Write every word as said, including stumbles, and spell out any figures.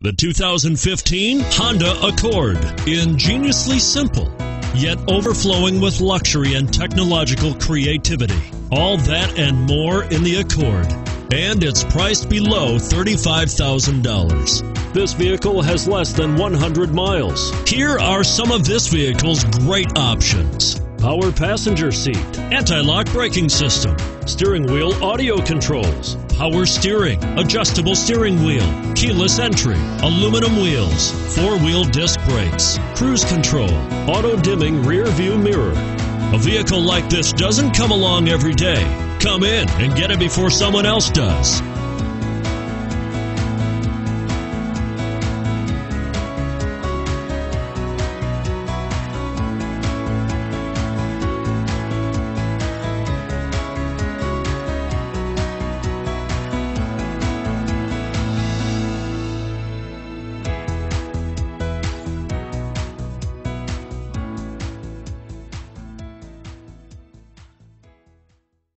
The two thousand fifteen Honda Accord. Ingeniously simple, yet overflowing with luxury and technological creativity. All that and more in the Accord. And it's priced below thirty-five thousand dollars. This vehicle has less than one hundred miles. Here are some of this vehicle's great options: power passenger seat, anti-lock braking system, steering wheel audio controls, power steering, adjustable steering wheel, keyless entry, aluminum wheels, four-wheel disc brakes, cruise control, auto-dimming rear view mirror. A vehicle like this doesn't come along every day. Come in and get it before someone else does.